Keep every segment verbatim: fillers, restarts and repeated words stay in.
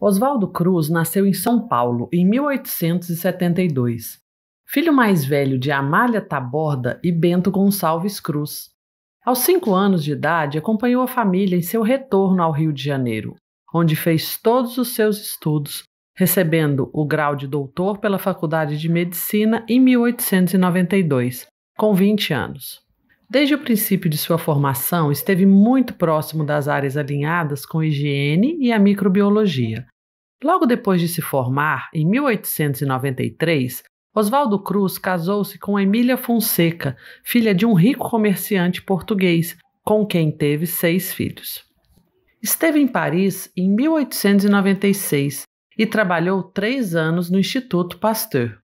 Oswaldo Cruz nasceu em São Paulo em mil oitocentos e setenta e dois, filho mais velho de Amália Taborda e Bento Gonçalves Cruz. Aos cinco anos de idade, acompanhou a família em seu retorno ao Rio de Janeiro, onde fez todos os seus estudos, recebendo o grau de doutor pela Faculdade de Medicina em mil oitocentos e noventa e dois, com vinte anos. Desde o princípio de sua formação, esteve muito próximo das áreas alinhadas com a higiene e a microbiologia. Logo depois de se formar, em mil oitocentos e noventa e três, Oswaldo Cruz casou-se com Emília Fonseca, filha de um rico comerciante português, com quem teve seis filhos. Esteve em Paris em mil oitocentos e noventa e seis e trabalhou três anos no Instituto Pasteur.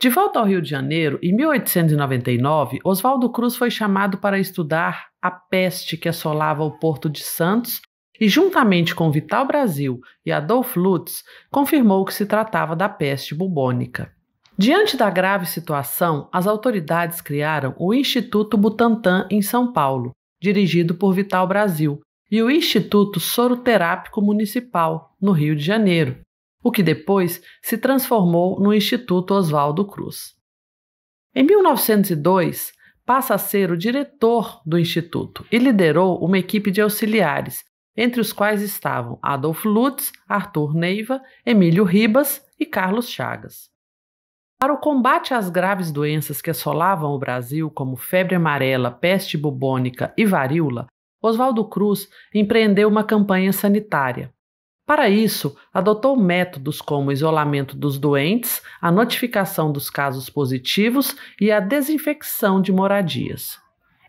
De volta ao Rio de Janeiro, em mil oitocentos e noventa e nove, Oswaldo Cruz foi chamado para estudar a peste que assolava o Porto de Santos e, juntamente com Vital Brasil e Adolfo Lutz, confirmou que se tratava da peste bubônica. Diante da grave situação, as autoridades criaram o Instituto Butantan em São Paulo, dirigido por Vital Brasil, e o Instituto Soroterápico Municipal, no Rio de Janeiro, o que depois se transformou no Instituto Oswaldo Cruz. Em mil novecentos e dois, passa a ser o diretor do Instituto e liderou uma equipe de auxiliares, entre os quais estavam Adolfo Lutz, Arthur Neiva, Emílio Ribas e Carlos Chagas. Para o combate às graves doenças que assolavam o Brasil, como febre amarela, peste bubônica e varíola, Oswaldo Cruz empreendeu uma campanha sanitária. Para isso, adotou métodos como o isolamento dos doentes, a notificação dos casos positivos e a desinfecção de moradias.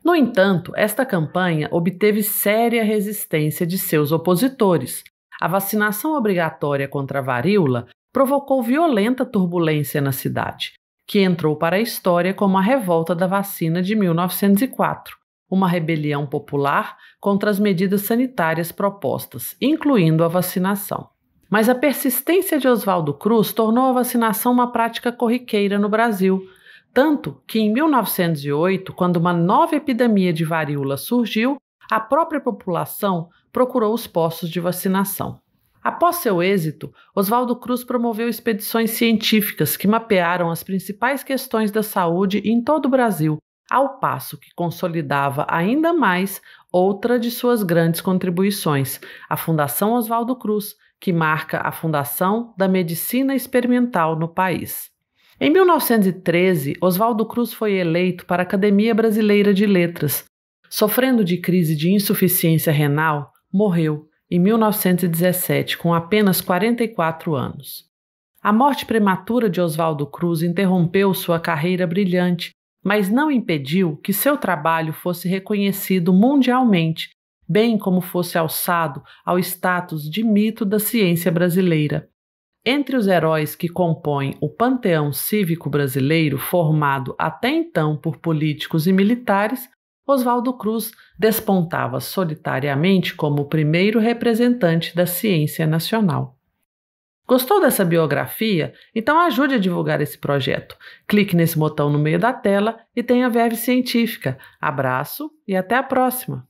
No entanto, esta campanha obteve séria resistência de seus opositores. A vacinação obrigatória contra a varíola provocou violenta turbulência na cidade, que entrou para a história como a Revolta da Vacina de mil novecentos e quatro. Uma rebelião popular contra as medidas sanitárias propostas, incluindo a vacinação. Mas a persistência de Oswaldo Cruz tornou a vacinação uma prática corriqueira no Brasil, tanto que em mil novecentos e oito, quando uma nova epidemia de varíola surgiu, a própria população procurou os postos de vacinação. Após seu êxito, Oswaldo Cruz promoveu expedições científicas que mapearam as principais questões da saúde em todo o Brasil, ao passo que consolidava ainda mais outra de suas grandes contribuições, a Fundação Oswaldo Cruz, que marca a fundação da medicina experimental no país. Em mil novecentos e treze, Oswaldo Cruz foi eleito para a Academia Brasileira de Letras. Sofrendo de crise de insuficiência renal, morreu em mil novecentos e dezessete, com apenas quarenta e quatro anos. A morte prematura de Oswaldo Cruz interrompeu sua carreira brilhante, mas não impediu que seu trabalho fosse reconhecido mundialmente, bem como fosse alçado ao status de mito da ciência brasileira. Entre os heróis que compõem o panteão cívico brasileiro, formado até então por políticos e militares, Oswaldo Cruz despontava solitariamente como o primeiro representante da ciência nacional. Gostou dessa biografia? Então ajude a divulgar esse projeto. Clique nesse botão no meio da tela e tenha verve científica. Abraço e até a próxima!